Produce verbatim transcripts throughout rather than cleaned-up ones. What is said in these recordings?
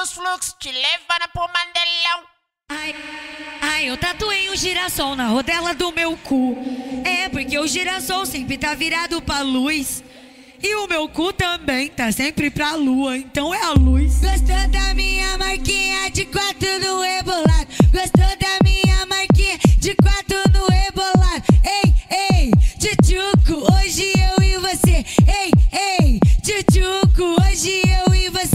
dos fluxos te leva pro Mandelão. Ai, ai, eu tatuei um girassol na rodela do meu cu. É, porque o girassol sempre tá virado pra luz. E o meu cu também tá sempre pra lua, então é a luz. Gostou da minha marquinha de quatro no rebolado? Gostou da minha marquinha de quatro no rebolado? Ei, ei, tchutchuco, hoje eu e você. Ei, ei, tchutchuco, hoje eu e você.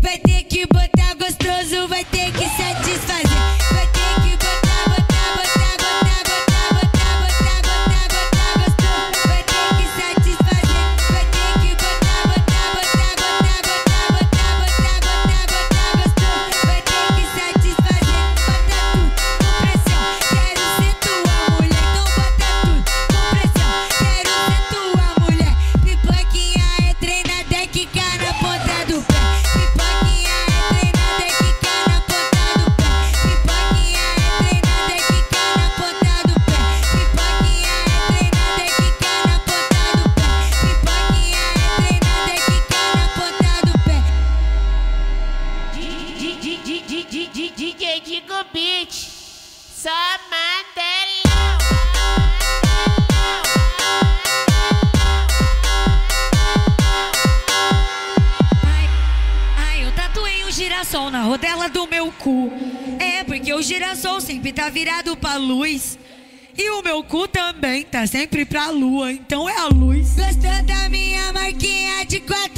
Vai ter que botar gostoso, vai ter que satisfazer. Vai ter que botar. Na rodela do meu cu. É, porque o girassol sempre tá virado pra luz. E o meu cu também tá sempre pra lua, então é a luz. Gostou da minha marquinha de quatro?